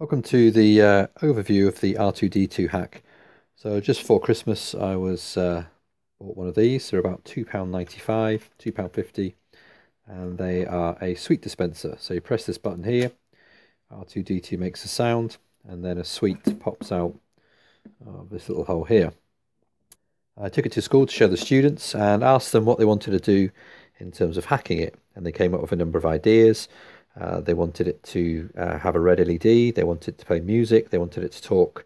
Welcome to the overview of the R2-D2 hack. So just for Christmas I bought one of these. They're about £2.95, £2.50, and they are a sweet dispenser. So you press this button here, R2-D2 makes a sound, and then a sweet pops out of this little hole here. I took it to school to show the students and asked them what they wanted to do in terms of hacking it, and they came up with a number of ideas. They wanted it to have a red LED, they wanted it to play music, they wanted it to talk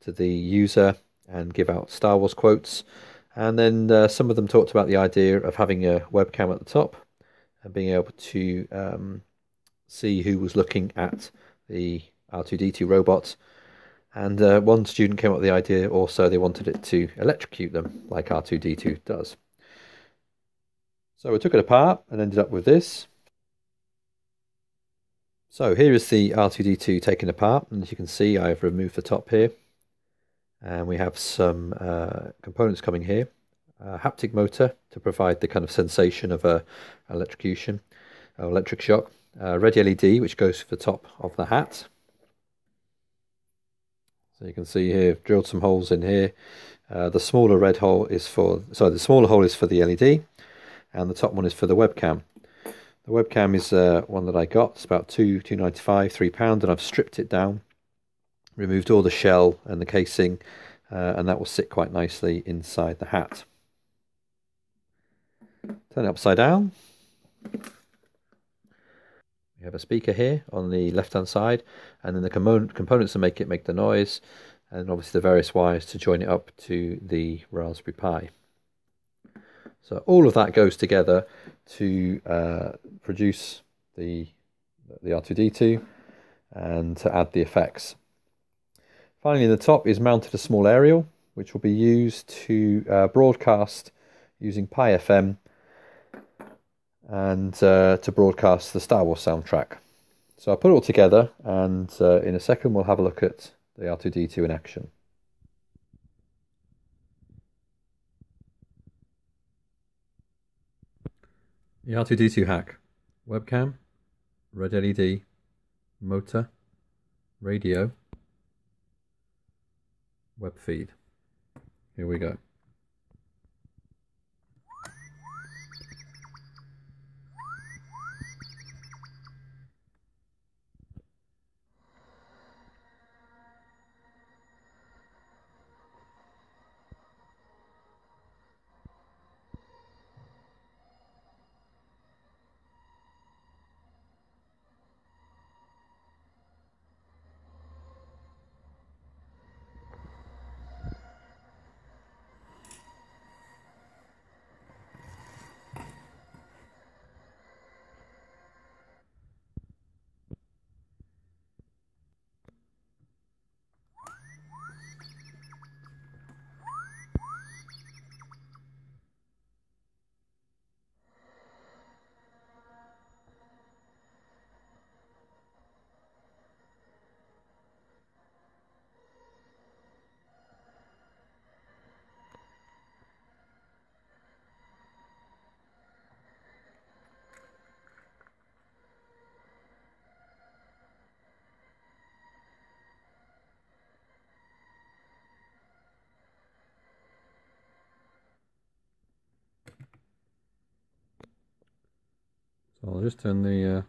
to the user and give out Star Wars quotes. And then some of them talked about the idea of having a webcam at the top and being able to see who was looking at the R2-D2 robot. And one student came up with the idea also they wanted it to electrocute them like R2-D2 does. So we took it apart and ended up with this. So here is the R2-D2 taken apart, and as you can see I've removed the top here, and we have some components coming here. A haptic motor to provide the kind of sensation of electrocution, or electric shock. A red LED which goes to the top of the hat. So you can see here I've drilled some holes in here. The smaller hole is for the LED, and the top one is for the webcam. The webcam is one that I got. It's about £2.95, £3, and I've stripped it down, removed all the shell and the casing, and that will sit quite nicely inside the hat. Turn it upside down. We have a speaker here on the left-hand side, and then the components that make it make the noise, and obviously the various wires to join it up to the Raspberry Pi. So all of that goes together to produce the R2-D2 and to add the effects. Finally, in the top is mounted a small aerial, which will be used to broadcast using Pi-FM and to broadcast the Star Wars soundtrack. So I'll put it all together, and in a second we'll have a look at the R2-D2 in action. The R2-D2 hack: webcam, red LED, motor, radio, web feed. Here we go. I'll just turn the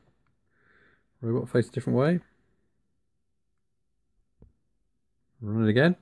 robot face a different way. Run it again.